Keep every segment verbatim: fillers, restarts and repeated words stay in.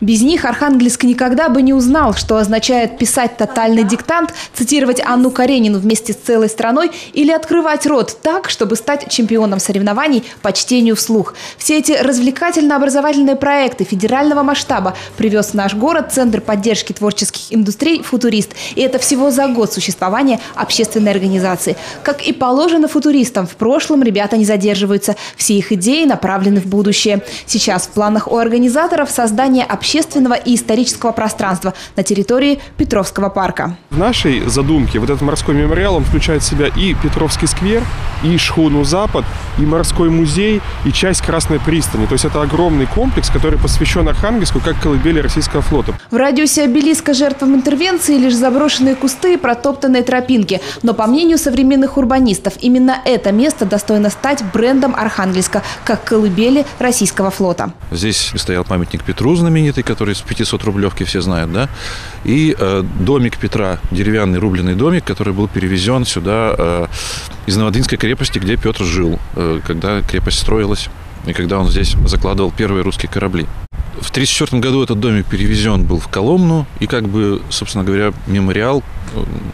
Без них Архангельск никогда бы не узнал, что означает писать тотальный диктант, цитировать Анну Каренину вместе с целой страной или открывать рот так, чтобы стать чемпионом соревнований по чтению вслух. Все эти развлекательно-образовательные проекты федерального масштаба привез в наш город Центр поддержки творческих индустрий «Футурист». И это всего за год существования общественной организации. Как и положено футуристам, в прошлом ребята не задерживаются. Все их идеи направлены в будущее. Сейчас в планах у организаторов создание общественного и исторического пространства на территории Петровского парка. В нашей задумке вот этот морской мемориал, он включает в себя и Петровский сквер, и Шхуну Запад, и морской музей, и часть Красной пристани. То есть это огромный комплекс, который посвящен Архангельску как колыбели российского флота. В радиусе обелиска жертвам интервенции лишь заброшенные кусты и протоптанные тропинки. Но по мнению современных урбанистов, именно это место достойно стать брендом Архангельска как колыбели российского флота. Здесь стоял памятник Петру знаменитый, который с пятисотрублевки все знают, да, и э, домик Петра, деревянный рубленый домик, который был перевезен сюда э, из Новодвинской крепости, где Петр жил, э, когда крепость строилась и когда он здесь закладывал первые русские корабли. В тысяча девятьсот тридцать четвёртом году этот домик перевезен был в Коломну, и как бы, собственно говоря, мемориал,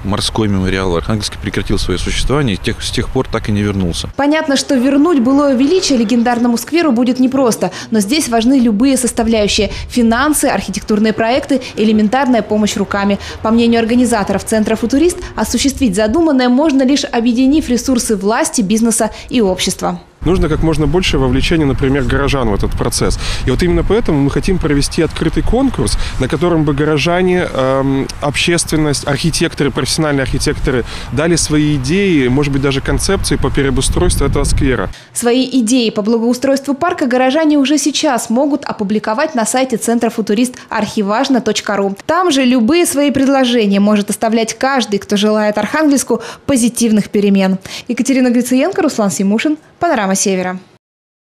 морской мемориал Архангельский прекратил свое существование и тех, с тех пор так и не вернулся. Понятно, что вернуть былое величие легендарному скверу будет непросто, но здесь важны любые составляющие – финансы, архитектурные проекты, элементарная помощь руками. По мнению организаторов Центра «Футурист», осуществить задуманное можно лишь объединив ресурсы власти, бизнеса и общества. Нужно как можно больше вовлечения, например, горожан в этот процесс. И вот именно поэтому мы хотим провести открытый конкурс, на котором бы горожане, эм, общественность, архитекторы, профессиональные архитекторы дали свои идеи, может быть, даже концепции по переустройству этого сквера. Свои идеи по благоустройству парка горожане уже сейчас могут опубликовать на сайте Центра «Футурист» архиважна точка ру. Там же любые свои предложения может оставлять каждый, кто желает Архангельску позитивных перемен. Екатерина Гриценко, Руслан Симушин, «Панорама Севера».